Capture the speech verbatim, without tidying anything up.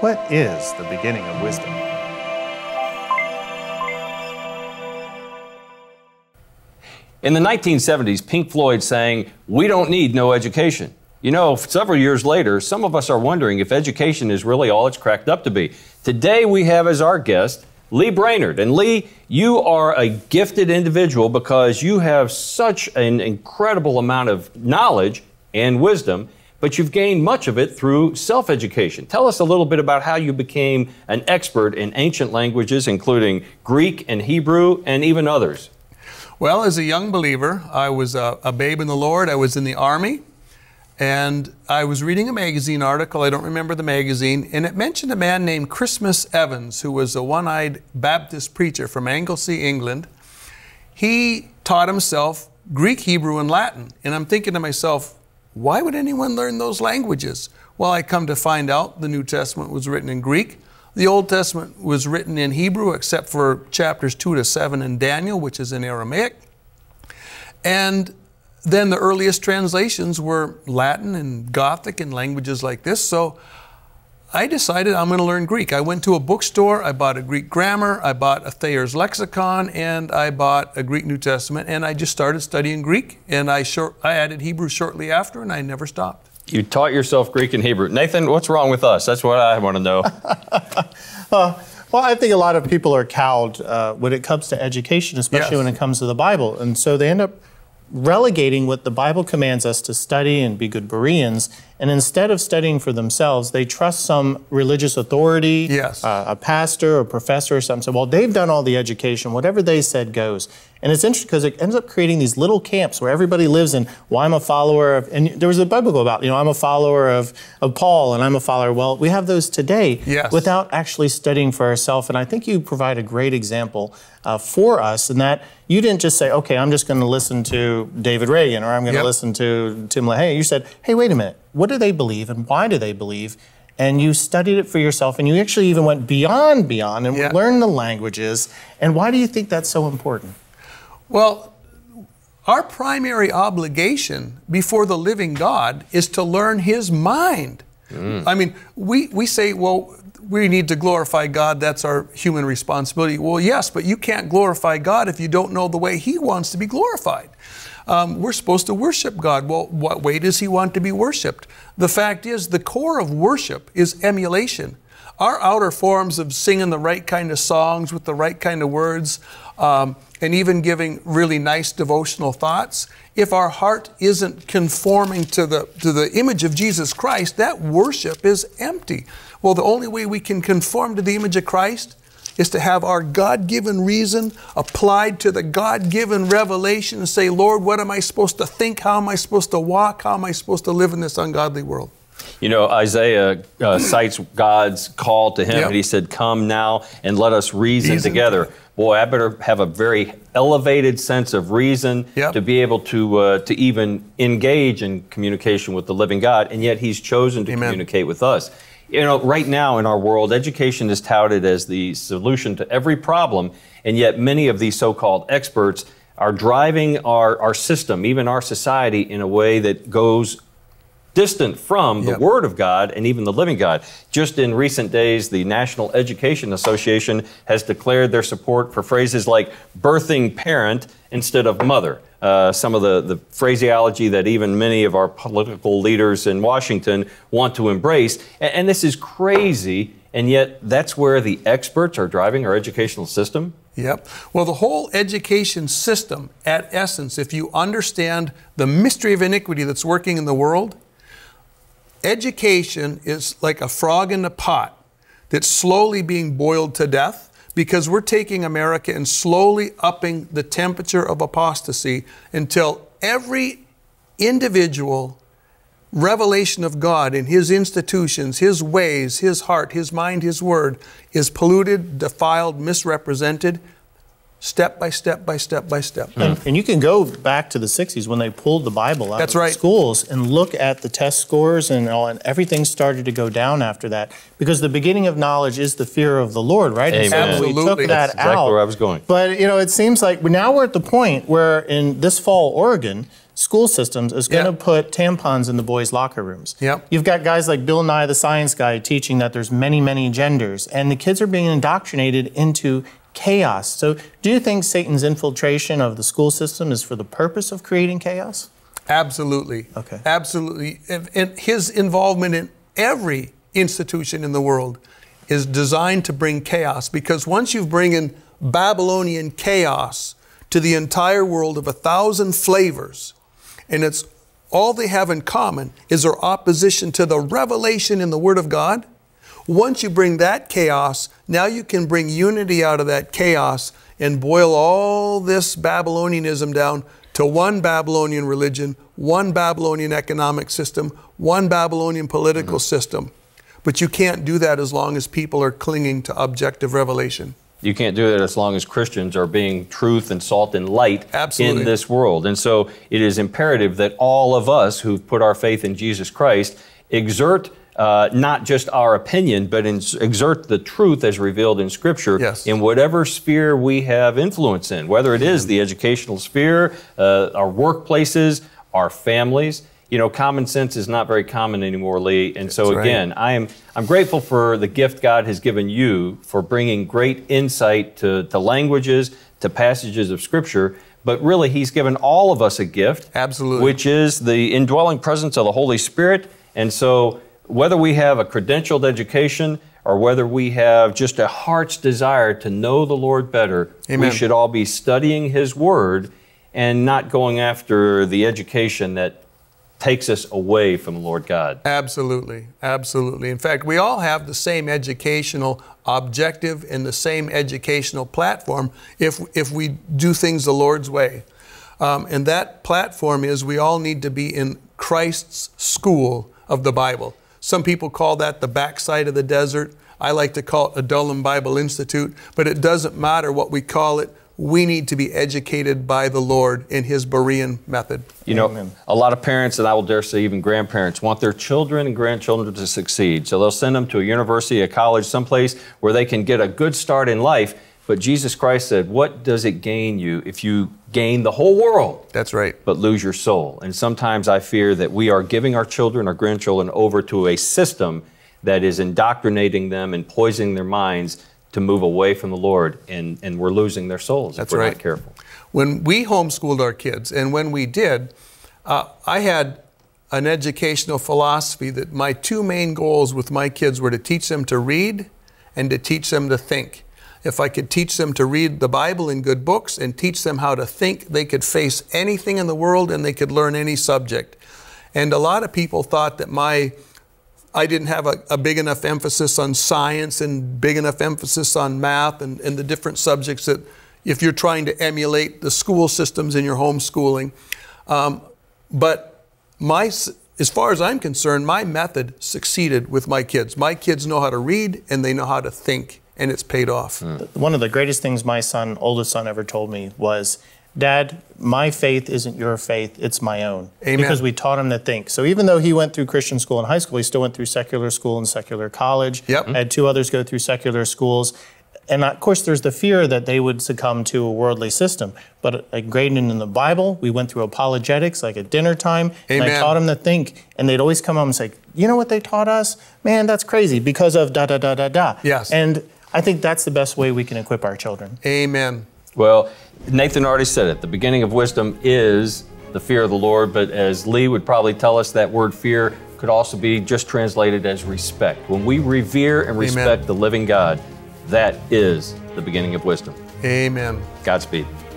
What is the beginning of wisdom? In the nineteen seventies, Pink Floyd sang, "We don't need no education." You know, several years later, some of us are wondering if education is really all it's cracked up to be. Today we have as our guest, Lee Brainerd. And Lee, you are a gifted individual because you have such an incredible amount of knowledge and wisdom, but you've gained much of it through self-education. Tell us a little bit about how you became an expert in ancient languages, including Greek and Hebrew and even others. Well, as a young believer, I was a, a babe in the Lord. I was in the army. And I was reading a magazine article, I don't remember the magazine, and it mentioned a man named Christmas Evans, who was a one-eyed Baptist preacher from Anglesey, England. He taught himself Greek, Hebrew, and Latin. And I'm thinking to myself, why would anyone learn those languages? Well, I come to find out the New Testament was written in Greek. The Old Testament was written in Hebrew, except for chapters two to seven in Daniel, which is in Aramaic. And then the earliest translations were Latin and Gothic and languages like this. So I decided I'm going to learn Greek. I went to a bookstore, I bought a Greek grammar, I bought a Thayer's Lexicon, and I bought a Greek New Testament, and I just started studying Greek, and I, short, I added Hebrew shortly after, and I never stopped. You taught yourself Greek and Hebrew. Nathan, what's wrong with us? That's what I want to know. uh, Well, I think a lot of people are cowed uh, when it comes to education, especially yes. when it comes to the Bible, and so they end up relegating what the Bible commands us to study and be good Bereans, and instead of studying for themselves, they trust some religious authority, yes. uh, a pastor or a professor or something. So, well, they've done all the education, whatever they said goes. And it's interesting because it ends up creating these little camps where everybody lives in, well, I'm a follower of, and there was a Bible about, you know, I'm a follower of, of Paul and I'm a follower. Well, we have those today yes. without actually studying for ourselves. And I think you provide a great example uh, for us in that you didn't just say, okay, I'm just going to listen to David Reagan or I'm going to yep. listen to Tim LaHaye. You said, hey, wait a minute, what do they believe and why do they believe? And you studied it for yourself and you actually even went beyond beyond and yep. learned the languages. And why do you think that's so important? Well, our primary obligation before the living God is to learn His mind. Mm. I mean, we, we say, well, we need to glorify God. That's our human responsibility. Well, yes, but you can't glorify God if you don't know the way He wants to be glorified. Um, we're supposed to worship God. Well, what way does He want to be worshiped? The fact is, the core of worship is emulation. Our outer forms of singing the right kind of songs with the right kind of words, um, and even giving really nice devotional thoughts, if our heart isn't conforming to the, to the image of Jesus Christ, that worship is empty. Well, the only way we can conform to the image of Christ is to have our God-given reason applied to the God-given revelation and say, Lord, what am I supposed to think? How am I supposed to walk? How am I supposed to live in this ungodly world? You know, Isaiah uh, cites God's call to him, yep. and he said, come now and let us reason, reason together. Boy, I better have a very elevated sense of reason yep. to be able to uh, to even engage in communication with the living God, and yet He's chosen to Amen. communicate with us. You know, right now in our world, education is touted as the solution to every problem, and yet many of these so-called experts are driving our, our system, even our society, in a way that goes distant from the yep. Word of God and even the living God. Just in recent days, the National Education Association has declared their support for phrases like birthing parent instead of mother. Uh, some of the, the phraseology that even many of our political leaders in Washington want to embrace. And, and this is crazy, and yet that's where the experts are driving our educational system. Yep. Well, the whole education system, at essence, if you understand the mystery of iniquity that's working in the world, education is like a frog in a pot that's slowly being boiled to death because we're taking America and slowly upping the temperature of apostasy until every individual revelation of God in His institutions, His ways, His heart, His mind, His word is polluted, defiled, misrepresented, step by step by step by step. And, and you can go back to the sixties when they pulled the Bible out That's of right. schools and look at the test scores and all, and everything started to go down after that because the beginning of knowledge is the fear of the Lord, right? Amen. Absolutely. We took that That's exactly out. where I was going. But, you know, it seems like now we're at the point where in this fall, Oregon school systems is going to yeah. put tampons in the boys' locker rooms. Yep. You've got guys like Bill Nye the Science Guy teaching that there's many, many genders, and the kids are being indoctrinated into chaos. So do you think Satan's infiltration of the school system is for the purpose of creating chaos? Absolutely. Okay. Absolutely. And, and his involvement in every institution in the world is designed to bring chaos, because once you bring in Babylonian chaos to the entire world of a thousand flavors, and it's all they have in common is their opposition to the revelation in the Word of God. Once you bring that chaos, now you can bring unity out of that chaos and boil all this Babylonianism down to one Babylonian religion, one Babylonian economic system, one Babylonian political mm-hmm. system. But you can't do that as long as people are clinging to objective revelation. You can't do that as long as Christians are being truth and salt and light Absolutely. In this world. And so it is imperative that all of us who've put our faith in Jesus Christ exert Uh, not just our opinion, but in, exert the truth as revealed in Scripture yes. in whatever sphere we have influence in, whether it is the educational sphere, uh, our workplaces, our families. You know, common sense is not very common anymore, Lee. And so, That's again, right. I am, I'm grateful for the gift God has given you for bringing great insight to, to languages, to passages of Scripture. But really, He's given all of us a gift, Absolutely. Which is the indwelling presence of the Holy Spirit. And so, whether we have a credentialed education or whether we have just a heart's desire to know the Lord better, Amen. We should all be studying His Word and not going after the education that takes us away from the Lord God. Absolutely, absolutely. In fact, we all have the same educational objective and the same educational platform if, if we do things the Lord's way. Um, and that platform is we all need to be in Christ's school of the Bible. Some people call that the backside of the desert. I like to call it Adullam Bible Institute, but it doesn't matter what we call it. We need to be educated by the Lord in His Berean method. You know, Amen. A lot of parents, and I will dare say even grandparents, want their children and grandchildren to succeed. So they'll send them to a university, a college, someplace where they can get a good start in life. But Jesus Christ said, what does it gain you if you gain the whole world? That's right. But lose your soul. And sometimes I fear that we are giving our children, our grandchildren over to a system that is indoctrinating them and poisoning their minds to move away from the Lord. And, and we're losing their souls That's if we're right. not careful. When we homeschooled our kids, and when we did, uh, I had an educational philosophy that my two main goals with my kids were to teach them to read and to teach them to think. If I could teach them to read the Bible in good books and teach them how to think, they could face anything in the world and they could learn any subject. And a lot of people thought that my, I didn't have a, a big enough emphasis on science and big enough emphasis on math and, and the different subjects that if you're trying to emulate the school systems in your homeschooling. Um, but my, as far as I'm concerned, my method succeeded with my kids. My kids know how to read and they know how to think. And it's paid off. Mm. One of the greatest things my son, oldest son, ever told me was, Dad, my faith isn't your faith, it's my own. Amen. Because we taught him to think. So even though he went through Christian school in high school, he still went through secular school and secular college. Yep. I had two others go through secular schools. And of course, there's the fear that they would succumb to a worldly system. But like Graydon in the Bible, we went through apologetics, like at dinner time, Amen. And I taught them to think. And they'd always come home and say, you know what they taught us? Man, that's crazy because of da, da, da, da, da. Yes. And I think that's the best way we can equip our children. Amen. Well, Nathan already said it. The beginning of wisdom is the fear of the Lord. But as Lee would probably tell us, that word fear could also be just translated as respect. When we revere and respect Amen. The living God, that is the beginning of wisdom. Amen. Godspeed.